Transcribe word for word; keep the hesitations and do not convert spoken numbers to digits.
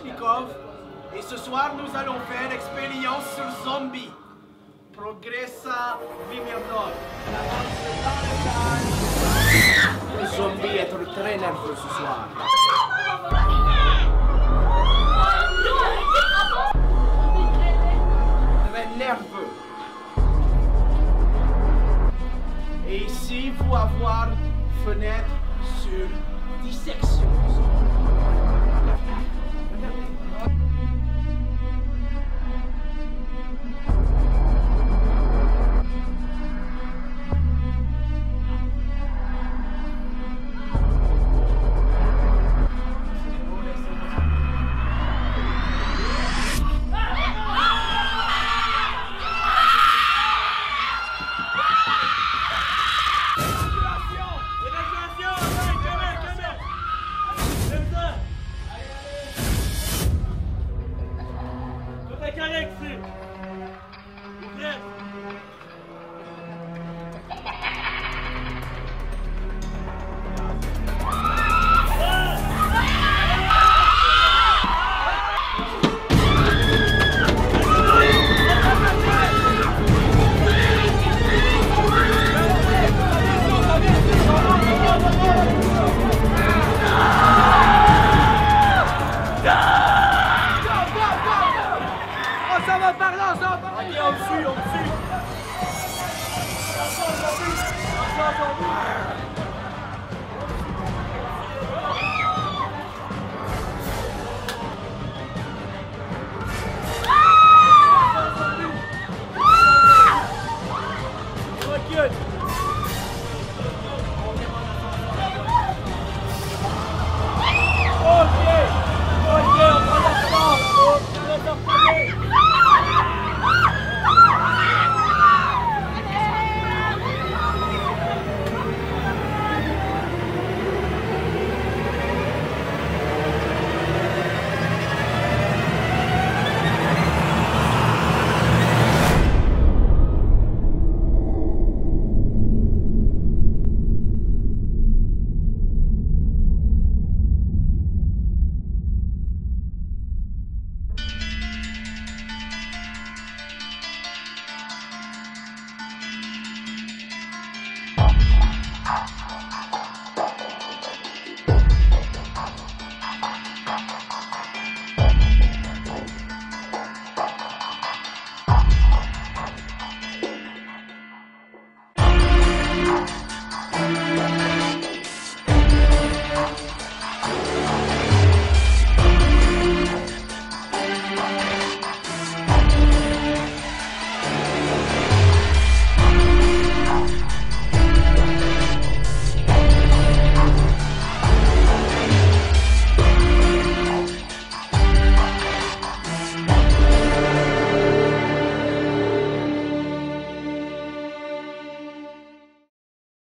Shpikov et ce soir nous allons faire expérience sur zombie. Progressa Vimerdor. Le zombie est très nerveux ce soir. Très nerveux. Et ici, il faut avoir fenêtre sur dissection. Good.